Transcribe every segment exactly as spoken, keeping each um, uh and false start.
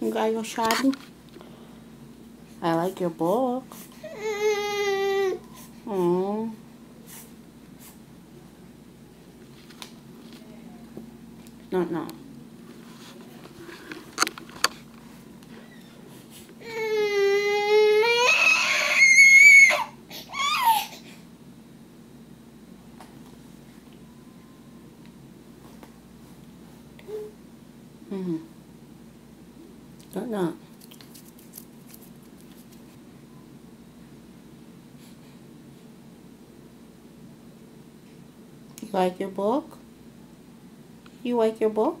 You got your shotty? I like your book. Mm. No, no. Mm-hmm. No, no. You like your book? You like your book?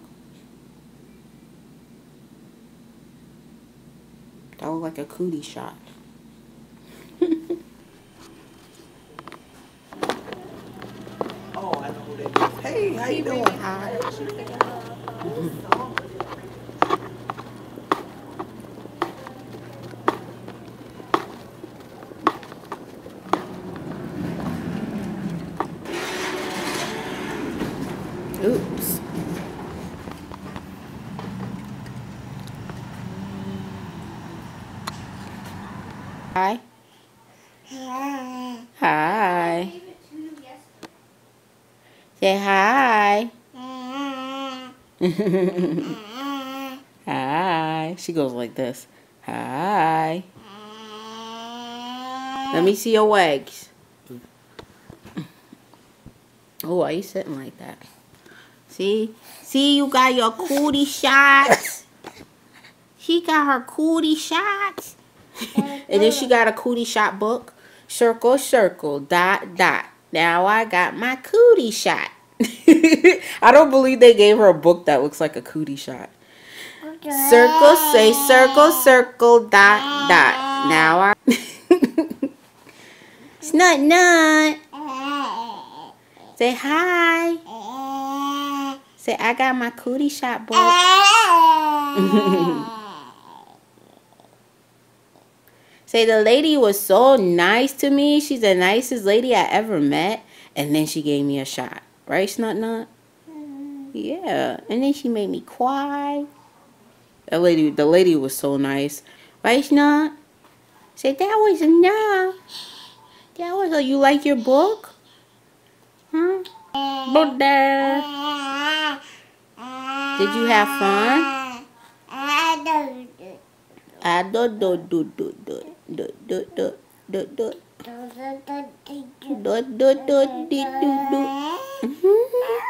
That was like a cootie shot. Oh, I know that. Hey, how you doing? Hi. Oops. Hi. Hi. Hi. Say hi. Hi. She goes like this. Hi. Let me see your legs. Oh, why are you sitting like that? See? See, you got your cootie shots. She got her cootie shots. And then she got a cootie shot book. Circle, circle, dot, dot. Now I got my cootie shot. I don't believe they gave her a book that looks like a cootie shot. Circle, say circle, circle, dot, dot. Now I... It's not none. Say hi. Say, I got my cootie shot book. Say, the lady was so nice to me. She's the nicest lady I ever met. And then she gave me a shot. Right, Snut Nut? Yeah. And then she made me cry. The lady, the lady was so nice. Right, Snut? Say, that was enough. That was a, you like your book? Huh? Book there. Did you have fun? I don't do. I don't do do do do do do do do do do do do.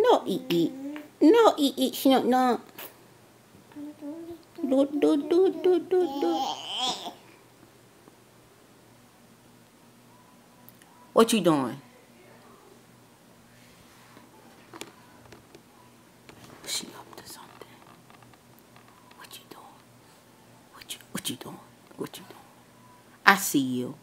No eat eat. No eat eat. No no. Do do do do do do. What you doing? What you doing? What you doing? I see you.